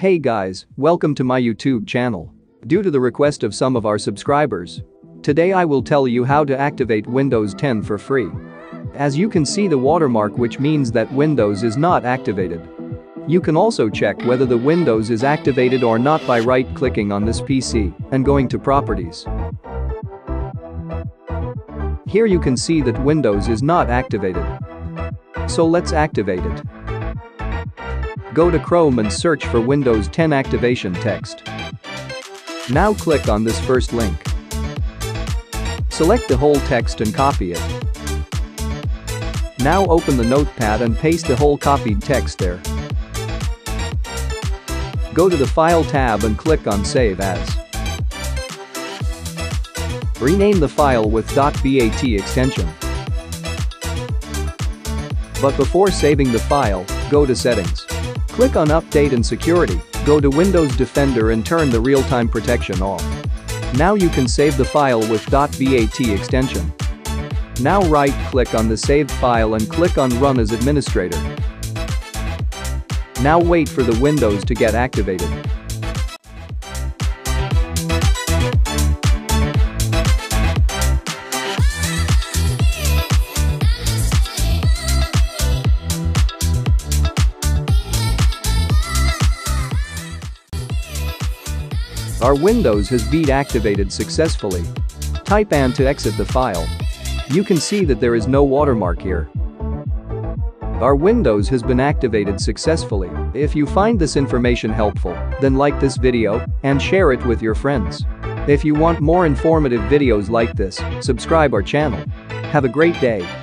Hey guys, welcome to my YouTube channel. Due to the request of some of our subscribers, today I will tell you how to activate Windows 10 for free. As you can see the watermark, which means that Windows is not activated. You can also check whether the Windows is activated or not by right-clicking on this PC and going to Properties. Here you can see that Windows is not activated. So let's activate it. Go to Chrome and search for Windows 10 activation text. Now click on this first link. Select the whole text and copy it. Now open the Notepad and paste the whole copied text there. Go to the File tab and click on Save As. Rename the file with .bat extension. But before saving the file, go to Settings. Click on Update and Security, go to Windows Defender and turn the real-time protection off. Now you can save the file with .bat extension. Now right-click on the saved file and click on Run as Administrator. Now wait for the Windows to get activated. Our Windows has been activated successfully. Type AND to exit the file. You can see that there is no watermark here. Our Windows has been activated successfully. If you find this information helpful, then like this video and share it with your friends. If you want more informative videos like this, subscribe our channel. Have a great day.